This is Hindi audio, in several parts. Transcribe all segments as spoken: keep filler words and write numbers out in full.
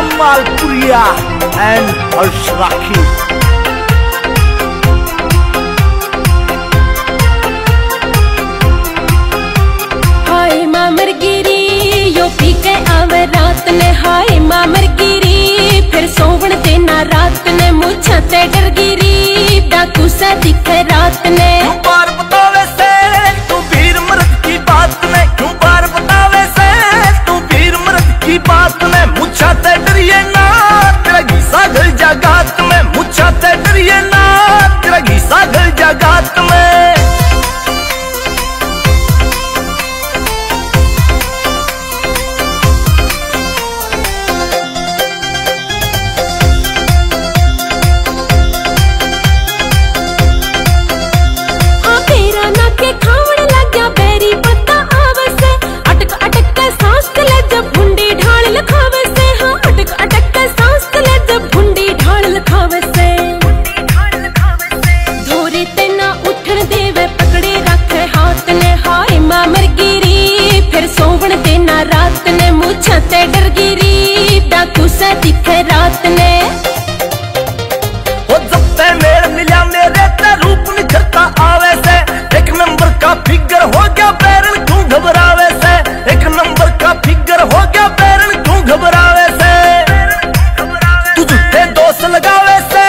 Kamal Puria and Harsh Rakhi. मुछा ते डरगी डाकू सा दिखे रात ने। क्यों बार बतावे से तू भीड़ मर्द की बात में, क्यों बार बतावे से तू भीड़ मर्द की बात में। मुछा ते डरिए ना तेरा घिसा घर जगात में, मुछा ते डरिए ना तेरा घिसा घर जगात में। मुछा ते डरगी डाकू सा दिखे रात ने। ओ जब ते मेल मिला मेरे ते रूप निखरता आवे से, एक नंबर का फिगर हो गया बैरन क्यों घबरावे से, एक नंबर का फिगर हो गया बैरन क्यों घबरावे से। तू झूठे दोष लगावे से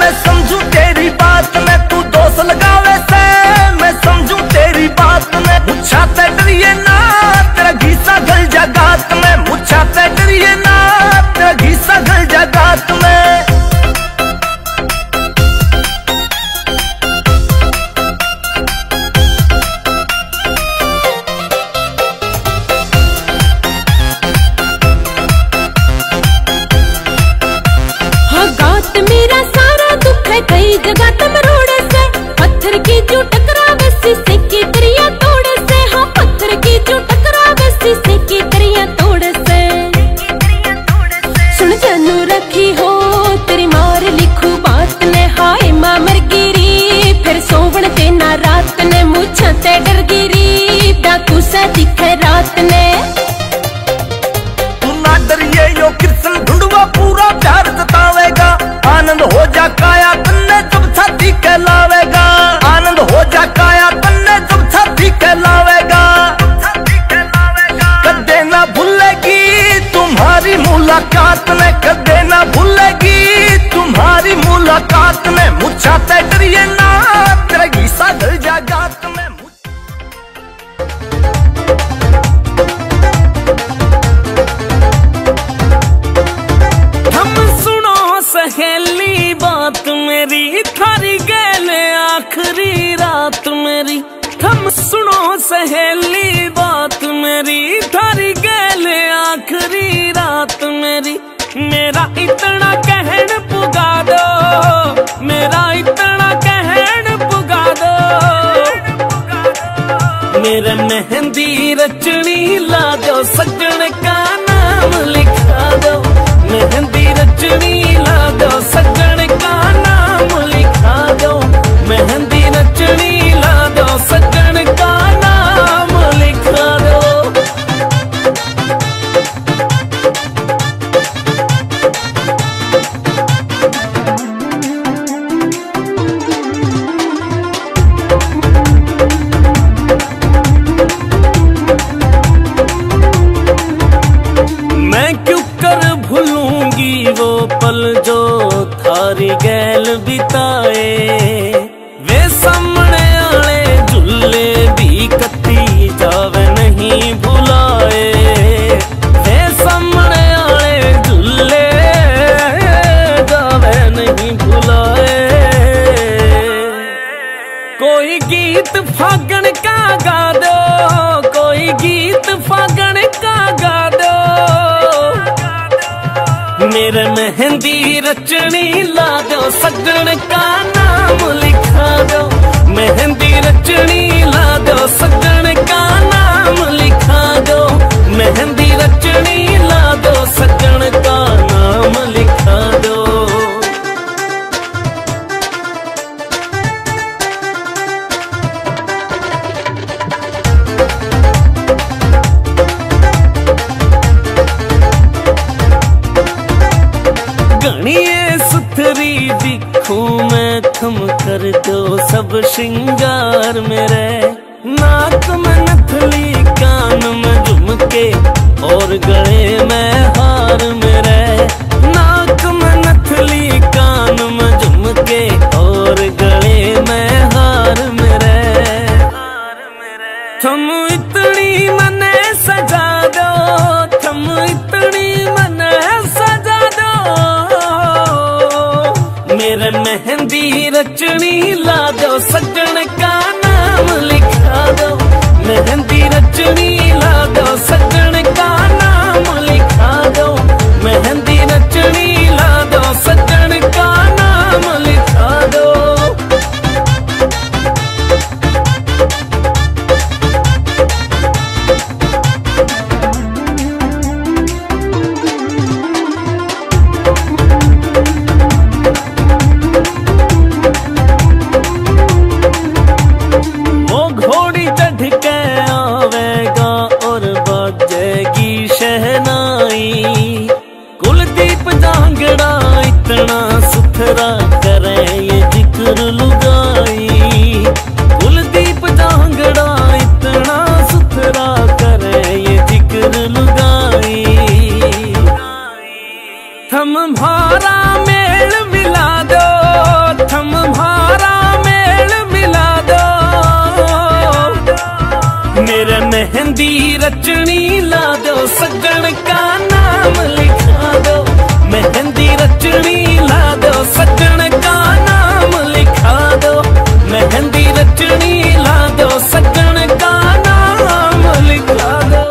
मैं समझू तेरी बात में, तू दोष लगावे से मैं समझू तेरी बात में। मुछा ते डरिए ना तेरा घीसा गल जगात में, मुछा ते डरिए ना तेरा घीसा गल जगात में। हाँ गात मेरा सारा दुख है कई जगह तुम रोड़े से, पत्थर की जो टकरावे शीशे की तरिया तोड़े से। हाँ पत्थर की जो टकरावे शीशे की तरिया तोड़े से। सुन जानू रखी हो तेरी मार लिखू बात ने, हाय मां मर गिरी फिर सोवण ते ना रात ने। मुछा ते डरगी डाकू सा दिखे रात ने। तू ना डरिए यो कृष्ण ढूंढवा पूरा प्यार जतावेगा, आनंद हो जा काया तन्ने जब साथी कहलावेगा, आनंद हो जा काया तन्ने जब साथी कहलावेगा। कदे ना भूलेगी तुम्हारी मुलाकात में, कदे ना भूलेगी तुम्हारी मुलाकात में। मुछा ते डरिए ना तेरा घीसा गल जगात में। हम सुनो सहेली बात मेरी, थारी गैले आखरी रात मेरी। हम सुनो सहेली बात मेरी, थारी गैले आखरी रात मेरी। मेरा इतना कहन पुगा दो, मेरा इतना कहन पुगा दो। मेरे मेहंदी रचनी ला दो, सजन का नाम लिखा दो। मेहंदी रचनी ला दो, सजन का नाम लिखा दो। मेहंदी रचनी ला दो, सजन का नाम लिखा दो। गैल बिताए वे सामने आले झूले भी कत्ती जावे नहीं भुलाए। वे सामने आले झूले जावे नहीं भुलाए। कोई गीत फागण का गा दो, कोई गीत फागण का गा दो। मेरे मेहंदी रचनी ला दो, सजन का नाम लिखा दो। मेहंदी रचनी ला दो, सजन का नाम लिखा दो। मेहंदी रचनी ला दो, सजन का नाम लिखा दो। अब श्रृंगार में रह, नाक में नथली कान में झुमके और गले में हार में रह। नाक में नथली कान में झुमके और गले में हार में रह। तुम इतनी मने सजा दो, तुम इतनी मने सजा दो, मेरे मेहंदी रचनी ला दो, सजन का नाम लिखा दो। मेहंदी रचनी ला दो, सजन का नाम लिखा दो। मेहंदी रचनी ला दो, सजन का नाम लिखा दो। मेहंदी रचनी ला दो, सजन का नाम लिखा दो। मेहंदी रचनी ला दो, सजन का नाम लिखा दो। मेहंदी रचनी ला दो, सजन का नाम लिखा दो।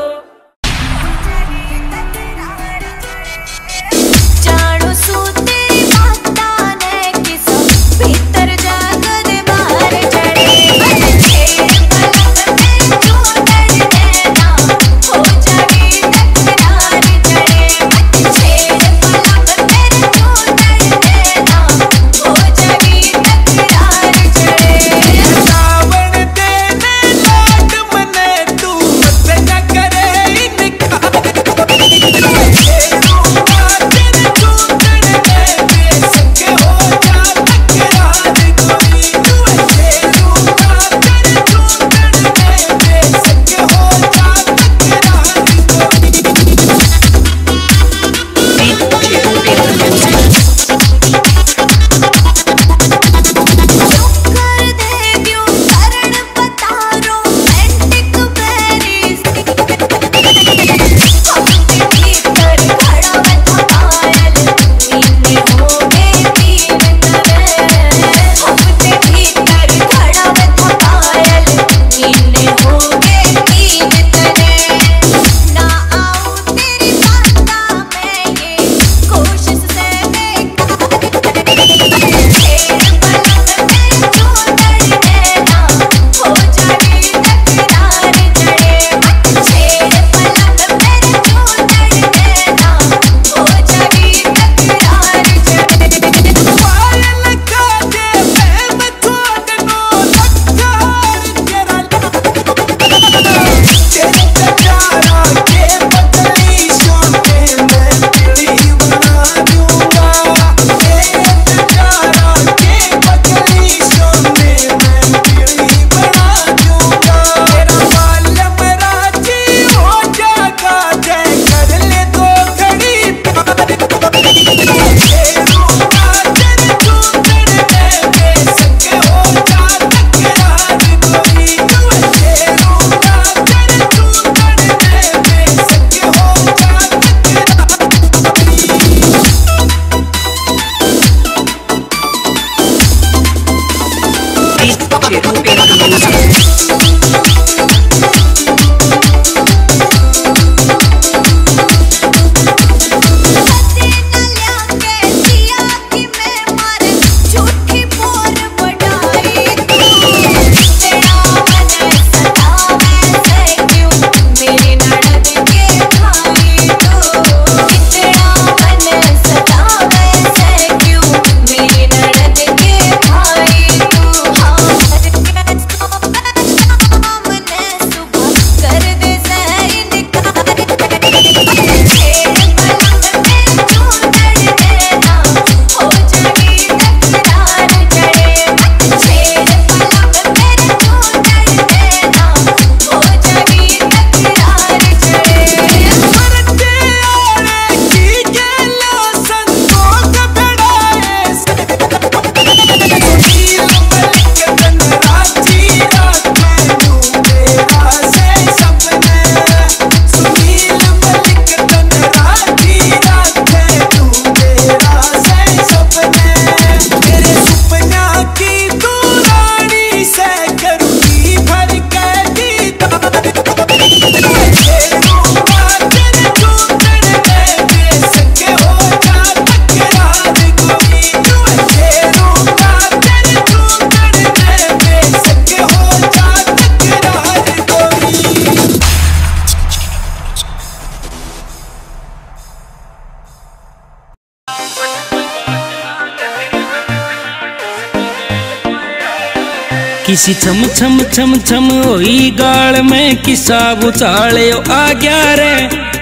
किसी छम छम छम छम होई गाल में किसा बुचाले आ गया रे।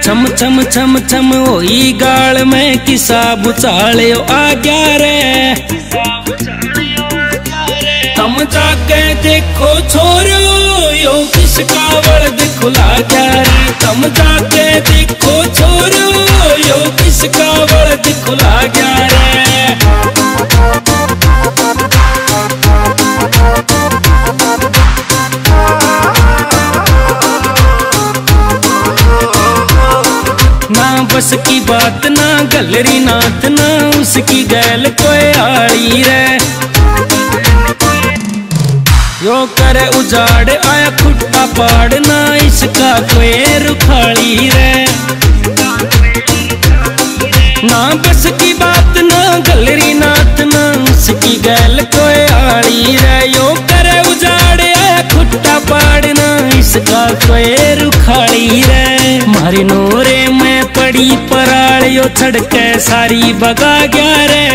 छम छम छम छम होई गाल में किसा बुचाले आ गया रे। तम जाके देखो छोरियो यो किसका वर्द खुला गया रे। तम जाके देखो छोरियो यो किसका वर्द खुला गया रे। बस की बात ना गलरी नाथ ना उसकी गैल कोई आड़ी रे। यो करे उजाड़ आया खुट्टा पाड़ ना इसका कोई रुखाड़ी रे। ना बस की बात ना गलरी नाथ ना उसकी गैल कोई आड़ी रे। यो करे उजाड़ आया खुट्टा पाड़ ना इसका कोई रुखाड़ी रे। मारे नोरे में पड़ी परालियो छड़के सारी बगा गया रे।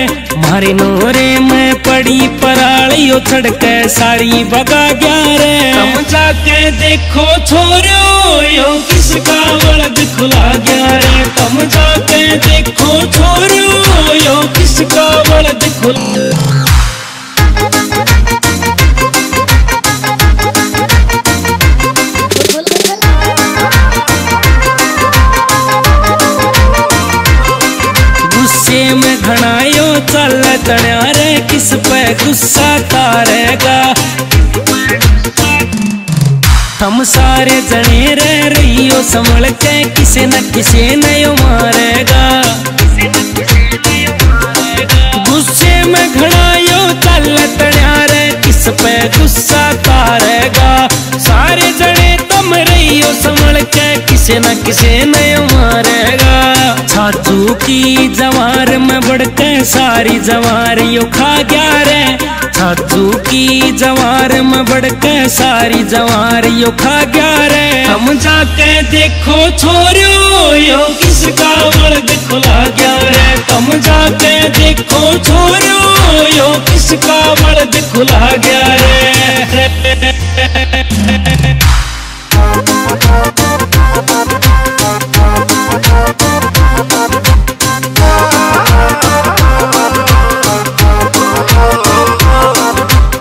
मारे नोरे में पड़ी परालियो छड़के सारी बगा गया रे। तम जाके देखो छोरियो यो किसका वर्द खुला गया रे। तम जाके देखो छोरियो यो किसका वर्द खुला। में घनायो चल तण्या रे किस पे गुस्सा तारेगा। हम सारे जने रे रहियो संभल के किसे न किसे नहीं मारेगा। गुस्से में घनायो चल तण्या रे किस पे गुस्सा तारेगा। सारे जने तुम रहियो संभल के किसे न किसे नहीं मारेगा। छाचू की जवार में बढ़के सारी जवारियों खा गया रे। छाचू की जवार में बढ़के सारी जवारियों खा गया रे। हम जाके देखो छोरियो यो किसका वर्द खुला गया रे। हम जाके देखो छोरियो यो किसका वर्द खुला गया रे।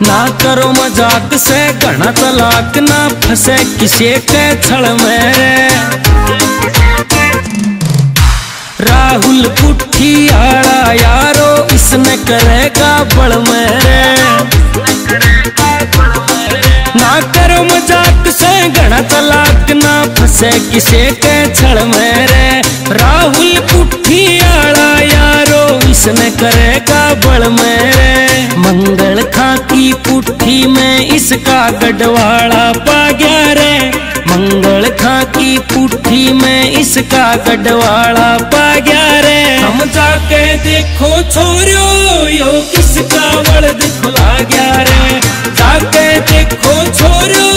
ना करो मजाक से घना तलाक ना फंसे किसे के छल में रे। राहुल पुट्ठी आड़ा यारो इसने करेगा बड़ में रे। ना करो मजाक से घना तलाक ना फंसे किसे के छल में रे। राहुल पुट्ठी आड़ा यारो इसने करेगा बड़ में रे। मंगल खां की पुट्ठी में इसका गढ़वाड़ा पा गया रे। मंगल खां की पुट्ठी में इसका गढ़वाड़ा पा गया रे। हम जाके देखो छोरियो यो किसका वर्द खुला गया रे। जाके देखो छोरियो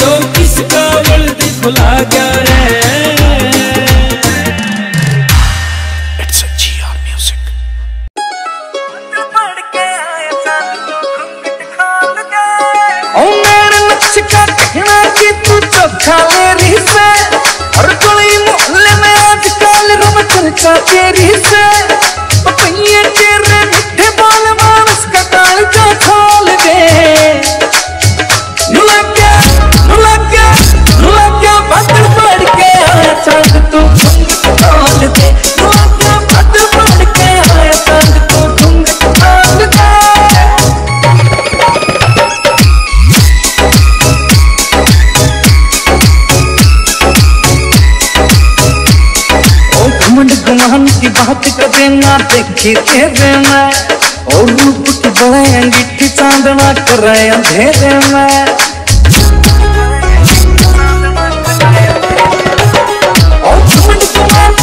यो किसका वर्द खुला गया रे। तेरी से पपैया तेरे मिठे बाल मानस का काल का खोल दे। रुला क्या रुला क्या रुला क्या बादल पड़ के आया चांद तू ढूंढ खोल दे। रुला क्या बादल पड़ के आया चांद तू ढूंढ खोल दे। मन की बात कभी ना देखी तेरे में और रूप की बड़े अंगीठी चांदना करे अंधेरे में। और मन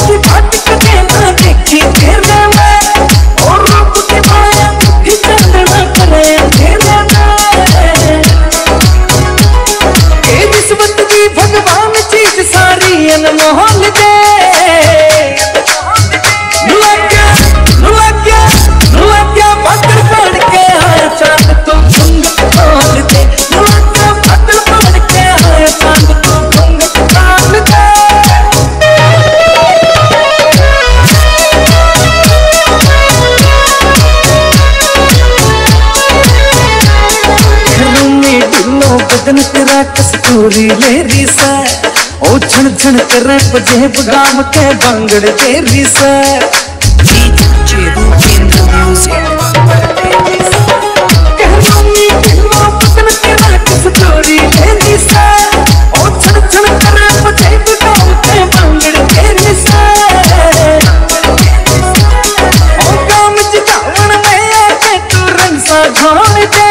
की बात कभी ना देखी तेरे में और रूप की बड़े अंगीठी चांदना करे अंधेरे में। ये निस्बत की भगवान चीज सारी अनमोल दे। Let's go. लगन तेरा कस्तूरी लेरी सा ओ छण छण करे पजेब गाम के बांगड़ तेरी सा। कह मम्मी कह मां लगन तेरा कस्तूरी लेरी सा ओ छण छण करे पजेब गाम के बांगड़ तेरी सा। ओ गाम जितावन में आके तू रंग सा घोल दे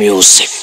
music।